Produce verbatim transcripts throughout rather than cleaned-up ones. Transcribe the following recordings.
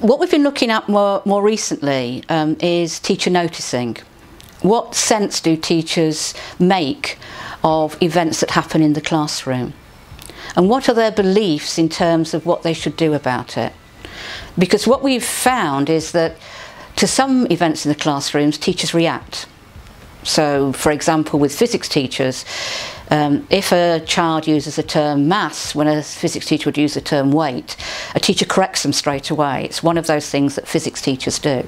What we've been looking at more, more recently um, is teacher noticing. What sense do teachers make of events that happen in the classroom? And what are their beliefs in terms of what they should do about it? Because what we've found is that to some events in the classrooms, teachers react. So, for example, with physics teachers, um, if a child uses the term mass when a physics teacher would use the term weight, a teacher corrects them straight away. It's one of those things that physics teachers do.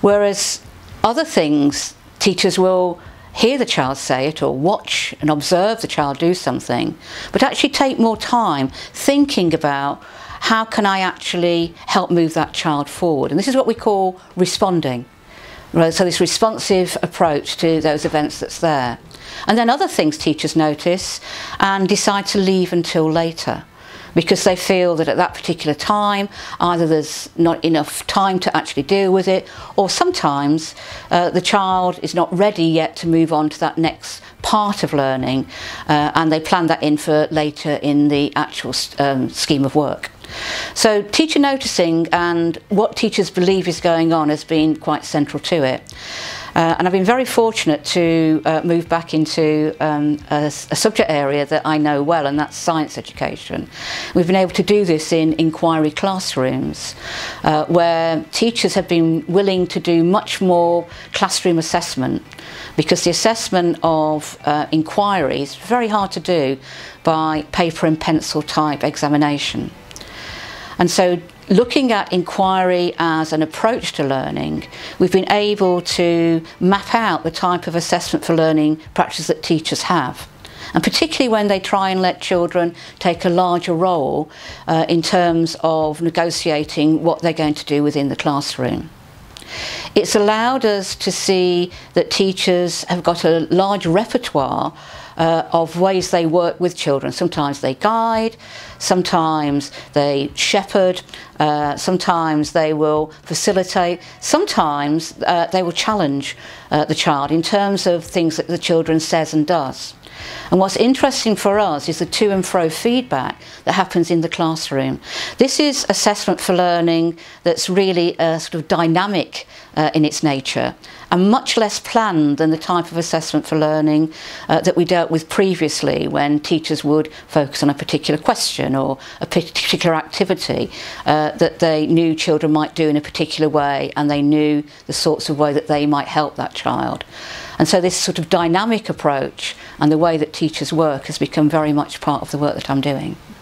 Whereas other things, teachers will hear the child say it or watch and observe the child do something, but actually take more time thinking about how can I actually help move that child forward. And this is what we call responding. Right, so this responsive approach to those events that's there. And then other things teachers notice and decide to leave until later, because they feel that at that particular time either there's not enough time to actually deal with it, or sometimes uh, the child is not ready yet to move on to that next part of learning, uh, and they plan that in for later in the actual um, scheme of work. So teacher noticing and what teachers believe is going on has been quite central to it. Uh, and I've been very fortunate to uh, move back into um, a, a subject area that I know well, and that's science education. We've been able to do this in inquiry classrooms, uh, where teachers have been willing to do much more classroom assessment, because the assessment of uh, inquiry is very hard to do by paper and pencil type examination. And so looking at inquiry as an approach to learning, we've been able to map out the type of assessment for learning practice that teachers have. And particularly when they try and let children take a larger role uh, in terms of negotiating what they're going to do within the classroom. It's allowed us to see that teachers have got a large repertoire Uh, of ways they work with children. Sometimes they guide, sometimes they shepherd, uh, sometimes they will facilitate, sometimes uh, they will challenge uh, the child in terms of things that the children says and does. And what's interesting for us is the to and fro feedback that happens in the classroom. This is assessment for learning that's really uh, sort of dynamic uh, in its nature, and much less planned than the type of assessment for learning uh, that we dealt with previously, when teachers would focus on a particular question or a particular activity uh, that they knew children might do in a particular way, and they knew the sorts of way that they might help that child. And so this sort of dynamic approach and the way that teachers work has become very much part of the work that I'm doing.